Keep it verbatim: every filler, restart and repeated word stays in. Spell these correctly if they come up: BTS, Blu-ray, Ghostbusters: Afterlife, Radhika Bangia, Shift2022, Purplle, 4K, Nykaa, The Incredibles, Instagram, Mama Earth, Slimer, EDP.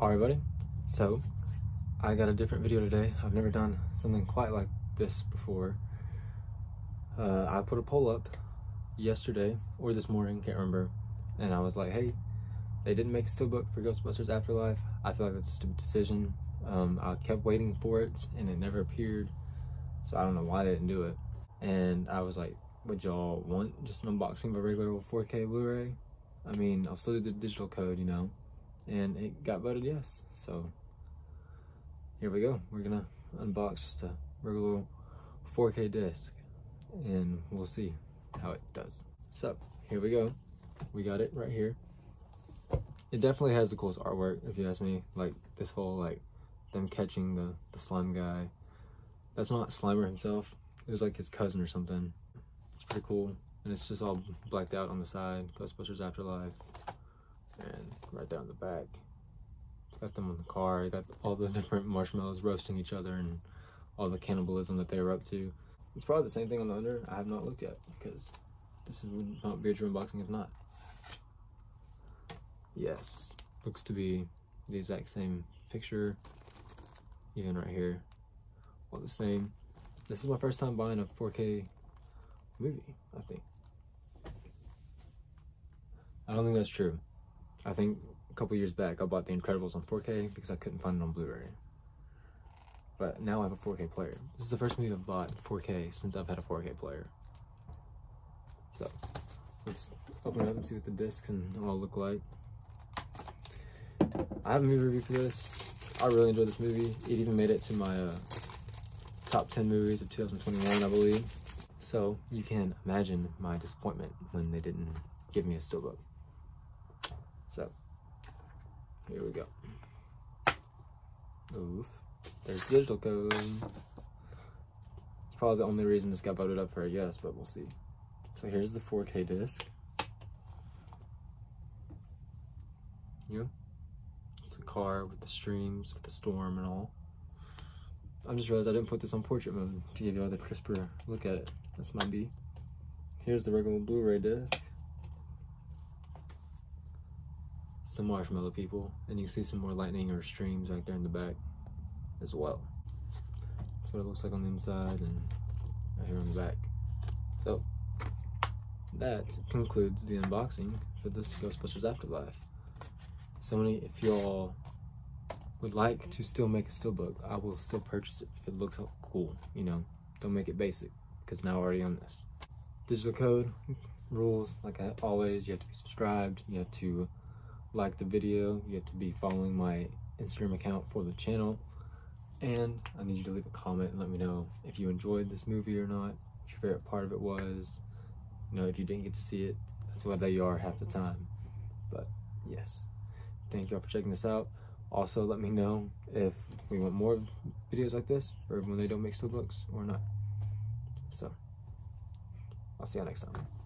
Alright everybody, so I got a different video today. I've never done something quite like this before. Uh, I put a poll up yesterday or this morning, can't remember, and I was like, hey, they didn't make a steelbook for Ghostbusters Afterlife. I feel like it's a stupid decision. Um, I kept waiting for it and it never appeared, so I don't know why they didn't do it. And I was like, would y'all want just an unboxing of a regular old four K Blu-ray? I mean, I'll still do the digital code, you know. And it got voted yes, so here we go. We're gonna unbox just a regular four K disc and we'll see how it does. So here we go, we got it right here. It definitely has the coolest artwork, if you ask me. Like this whole, like them catching the the slime guy. That's not Slimer himself, it was like his cousin or something. It's pretty cool, and it's just all blacked out on the side. Ghostbusters Afterlife. And right down the back, got them on the car. You got all the different marshmallows roasting each other and all the cannibalism that they were up to. It's probably the same thing on the under. I have not looked yet because this would not be a true unboxing if not. Yes, looks to be the exact same picture, even right here, all the same. This is my first time buying a four K movie, I think. I don't think that's true. I think a couple years back I bought The Incredibles on four K because I couldn't find it on Blu-ray. But now I have a four K player. This is the first movie I've bought four K since I've had a four K player. So let's open it up and see what the discs and all look like. I have a movie review for this. I really enjoyed this movie. It even made it to my uh, top ten movies of two thousand twenty-one, I believe. So you can imagine my disappointment when they didn't give me a steelbook. So, here we go. Oof. There's the digital code. It's probably the only reason this got voted up for a yes, but we'll see. So here's the four K disc. Yeah. It's a car with the streams, with the storm and all. I just realized I didn't put this on portrait mode to give you all the crisper look at it. This might be. Here's the regular Blu-ray disc. Some marshmallow people, and you can see some more lightning or streams right there in the back as well. That's what it looks like on the inside and right here on the back. So that concludes the unboxing for this Ghostbusters Afterlife. So many, if y'all would like to still make a steelbook, I will still purchase it if it looks cool, you know. Don't make it basic, because now I already own this. Digital code rules, like I, always, you have to be subscribed, you have to like the video, you have to be following my Instagram account for the channel, and I need you to leave a comment and let me know if you enjoyed this movie or not, what your favorite part of it was, you know, if you didn't get to see it, that's why they are half the time. But yes, thank y'all for checking this out. Also let me know if we want more videos like this, or when they don't make steelbooks or not. So I'll see y'all next time.